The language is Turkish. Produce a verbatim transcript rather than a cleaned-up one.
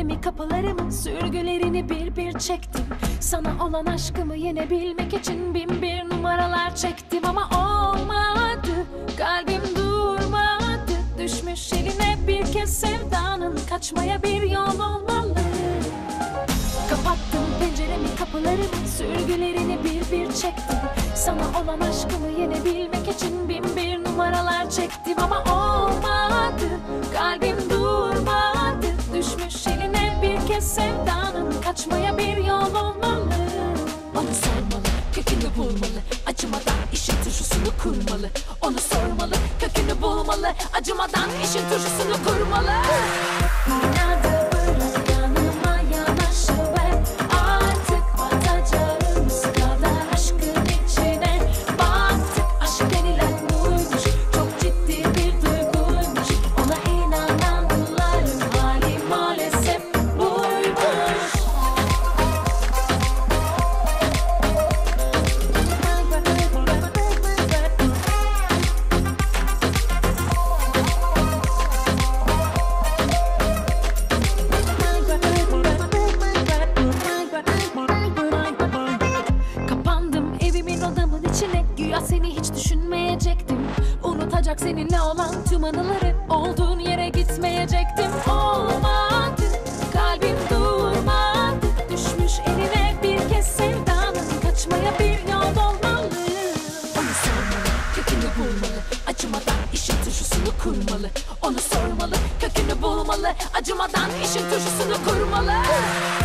gözlerimi, kapılarımın sürgülerini bir bir çektim. Sana olan aşkımı yenebilmek için bin bir numaralar çektim ama olmadı. Kalbim durmadı, düşmüş eline bir kez sevdanın, kaçmaya bir yol olmalı. Kapattım penceremi, kapılarımın sürgülerini bir bir çektim. Sana olan aşkımı yenebilmek için bin bir numaralar çektim ama olmadı. Kalbim durmadı, düşmüş eline bir kez sevdanın, kaçmaya bir yol olmalı. Bana sormalı, kökünü bulmalı, acımadan işin turşusunu kurmalı. Onu sormalı, kökünü bulmalı, acımadan işin turşusunu kurmalı. İnadı bırak yanıma yanaşı ver, artık batacağım sırada aşkın içine. Battık, aşk denilen buymuş, çok ciddi bir duyguymuş. Ona inananların hali maalesef buymuş. Kapandım evimin odamın içine, güya seni hiç düşünmeyecektim. Unutacak seninle olan tüm anıları, olduğun yere gitmeyecektim. Olmadı, kalbim durmadı, düşmüş eline bir kez sevdanın, kaçmaya bir yol olmalı. Onu sormalı, kökünü bulmalı, acımadan işin turşusunu kurmalı. Onu sormalı, kökünü bulmalı, acımadan işin turşusunu kurmalı.